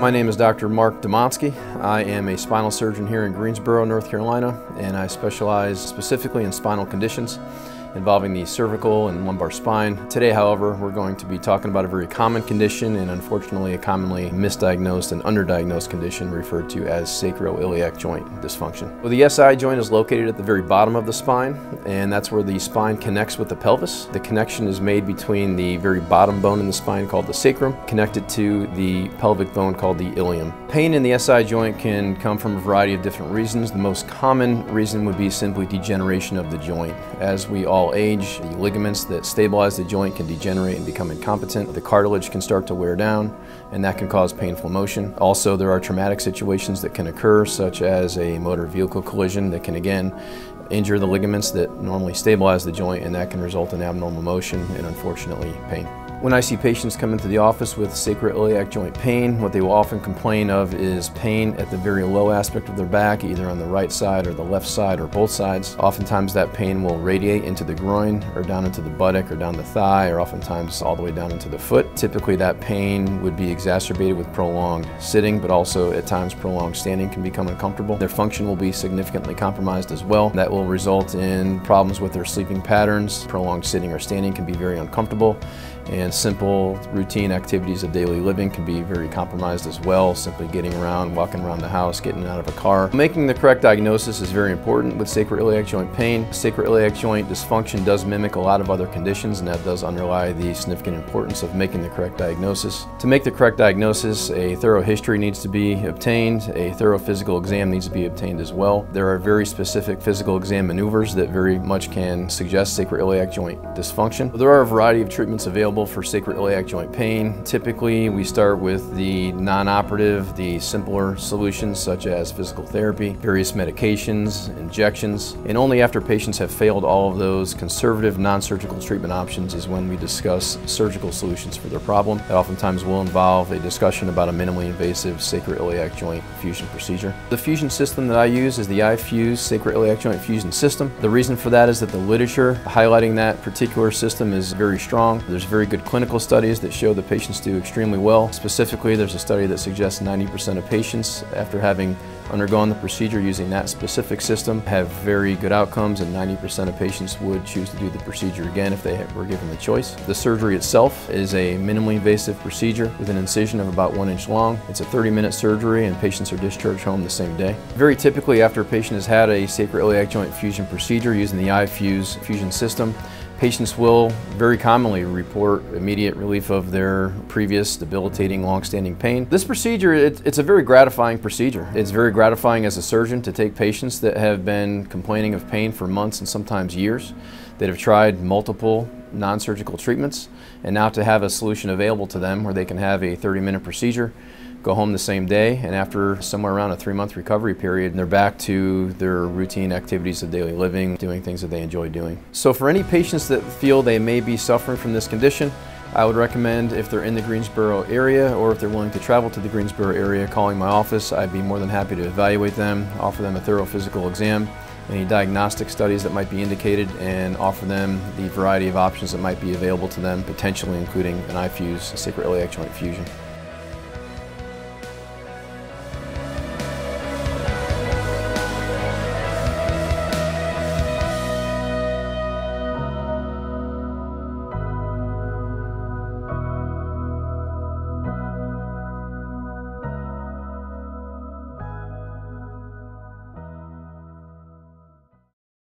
My name is Dr. Mark Dumonski. I am a spinal surgeon here in Greensboro, North Carolina, and I specialize specifically in spinal conditions involving the cervical and lumbar spine. Today, however, we're going to be talking about a very common condition and unfortunately a commonly misdiagnosed and underdiagnosed condition referred to as sacroiliac joint dysfunction. Well, the SI joint is located at the very bottom of the spine, and that's where the spine connects with the pelvis. The connection is made between the very bottom bone in the spine called the sacrum, connected to the pelvic bone called the ilium. Pain in the SI joint can come from a variety of different reasons. The most common reason would be simply degeneration of the joint. As we all age, the ligaments that stabilize the joint can degenerate and become incompetent. The cartilage can start to wear down, and that can cause painful motion. Also, there are traumatic situations that can occur, such as a motor vehicle collision that can again injure the ligaments that normally stabilize the joint, and that can result in abnormal motion and, unfortunately, pain. When I see patients come into the office with sacroiliac joint pain, what they will often complain of is pain at the very low aspect of their back, either on the right side or the left side or both sides. Oftentimes that pain will radiate into the groin or down into the buttock or down the thigh or oftentimes all the way down into the foot. Typically that pain would be exacerbated with prolonged sitting, but also at times prolonged standing can become uncomfortable. Their function will be significantly compromised as well. That will result in problems with their sleeping patterns. Prolonged sitting or standing can be very uncomfortable, and simple routine activities of daily living can be very compromised as well, simply getting around, walking around the house, getting out of a car. Making the correct diagnosis is very important with sacroiliac joint pain. Sacroiliac joint dysfunction does mimic a lot of other conditions, and that does underlie the significant importance of making the correct diagnosis. To make the correct diagnosis, a thorough history needs to be obtained, a thorough physical exam needs to be obtained as well. There are very specific physical exam maneuvers that very much can suggest sacroiliac joint dysfunction. There are a variety of treatments available for sacroiliac joint pain. Typically, we start with the non-operative, the simpler solutions such as physical therapy, various medications, injections, and only after patients have failed all of those conservative non-surgical treatment options is when we discuss surgical solutions for their problem. That oftentimes will involve a discussion about a minimally invasive sacroiliac joint fusion procedure. The fusion system that I use is the iFuse sacroiliac joint fusion system. The reason for that is that the literature highlighting that particular system is very strong. There's very good clinical studies that show the patients do extremely well. Specifically, there's a study that suggests 90% of patients, after having undergone the procedure using that specific system, have very good outcomes, and 90% of patients would choose to do the procedure again if they were given the choice. The surgery itself is a minimally invasive procedure with an incision of about 1 inch long. It's a 30-minute surgery, and patients are discharged home the same day. Very typically, after a patient has had a sacroiliac joint fusion procedure using the iFuse fusion system, patients will very commonly report immediate relief of their previous debilitating, long-standing pain. This procedure, it's a very gratifying procedure. It's very gratifying as a surgeon to take patients that have been complaining of pain for months and sometimes years, that have tried multiple non-surgical treatments, and now to have a solution available to them where they can have a 30-minute procedure, go home the same day, and after somewhere around a 3-month recovery period, they're back to their routine activities of daily living, doing things that they enjoy doing. So for any patients that feel they may be suffering from this condition, I would recommend, if they're in the Greensboro area or if they're willing to travel to the Greensboro area, calling my office. I'd be more than happy to evaluate them, offer them a thorough physical exam, any diagnostic studies that might be indicated, and offer them the variety of options that might be available to them, potentially including an iFuse sacroiliac joint fusion.